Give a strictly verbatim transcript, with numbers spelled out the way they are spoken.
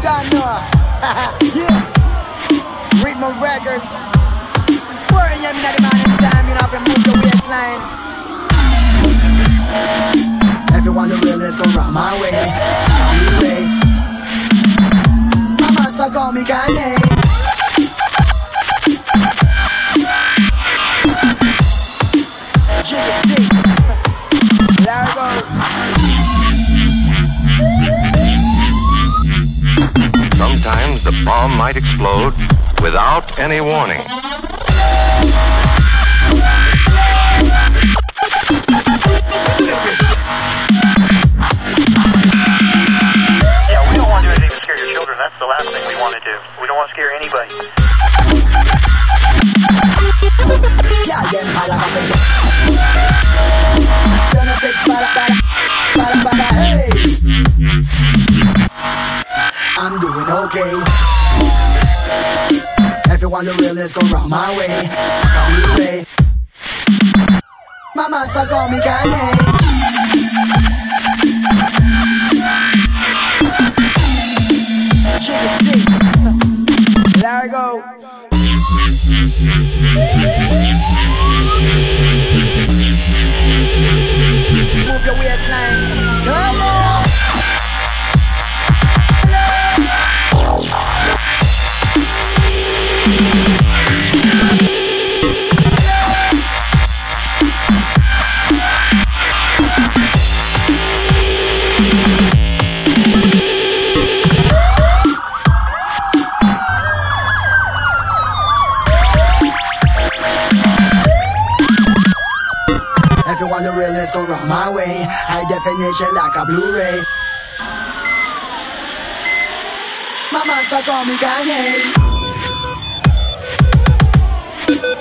Donna. Yeah. Read my records. It's pouring in at the morning time, you know, if you move the waistline. Everyone the realest gon' rock my way. Anyway. My monster call me Kanye. Sometimes the bomb might explode without any warning. Yeah, we don't want to do anything to scare your children. That's the last thing we want to do. We don't want to scare anybody. Yeah, yeah, I love it. Gonna say, bada, bada, bada, bada, hey. I'm doing okay. Everyone the realest go round my way. Call me Ray. My monster call me Kanye. Chicken dick. There we go. Move your waistline. Turn on. Everyone the realest go round my way. High definition like a Blu-ray. My monster call me Kanye.